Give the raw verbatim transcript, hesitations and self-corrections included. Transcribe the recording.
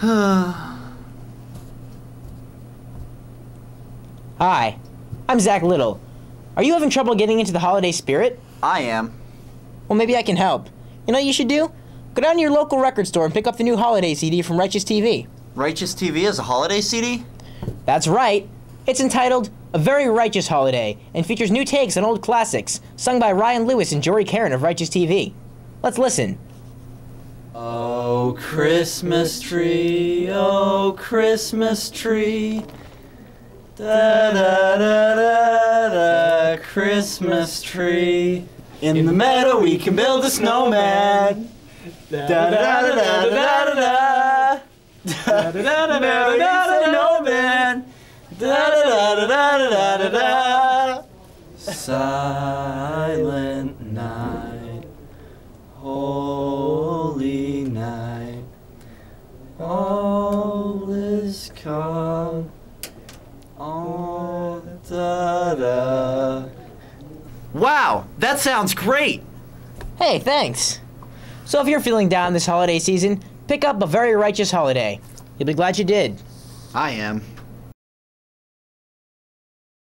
Hi, I'm Zach Little. Are you having trouble getting into the holiday spirit? I am. Well, maybe I can help. You know what you should do? Go down to your local record store and pick up the new holiday C D from Righteous T V. Righteous T V is a holiday C D? That's right. It's entitled A Very Righteous Holiday and features new takes on old classics, sung by Ryan Lewis and Jory Caron of Righteous T V. Let's listen. Oh, Christmas tree, oh, Christmas tree, da-da-da-da-da, Christmas tree. In the meadow we can build a snowman, da-da-da-da-da-da-da, da-da-da-da-da-da-da, snowman, da-da-da-da-da-da-da-da. Silent night, holy night, all is calm, all da-da. Wow, that sounds great! Hey, thanks! So if you're feeling down this holiday season, pick up A Very Righteous Holiday. You'll be glad you did. I am.